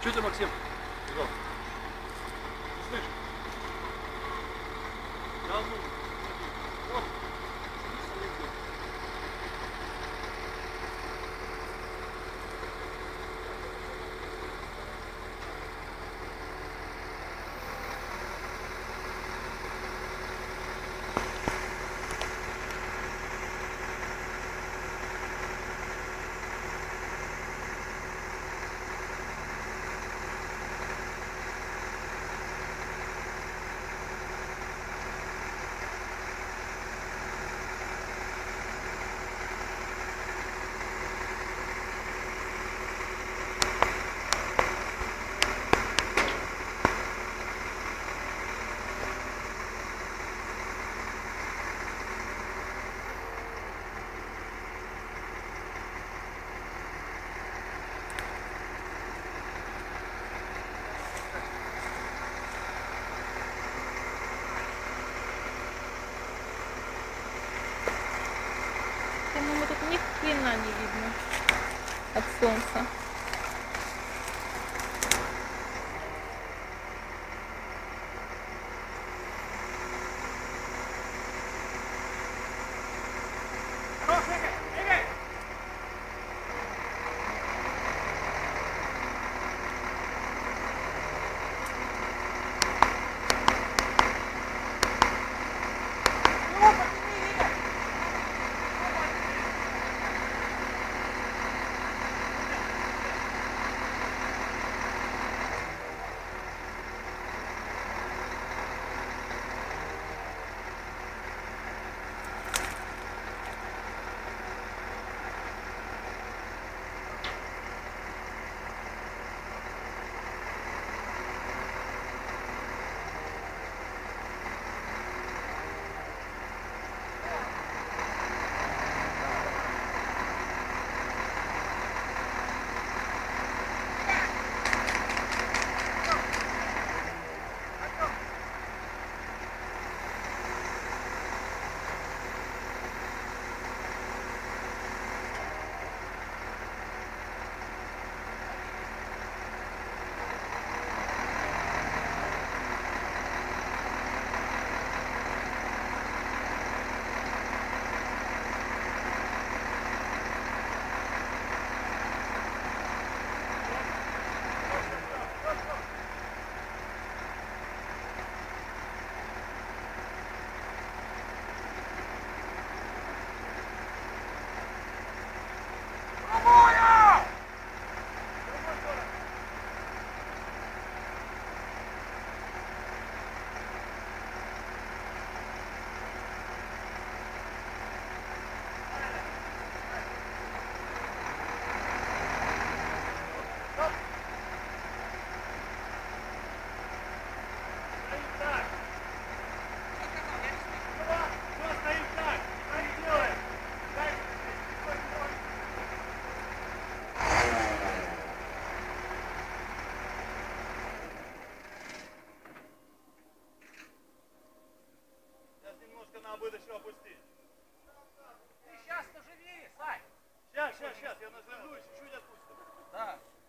Что ты, Максим? Бегал. Не слышишь? Я одну. Вот. По-моему, тут ни хрена не видно от солнца. Сейчас, я нажму, чуть-чуть отпустим. Да.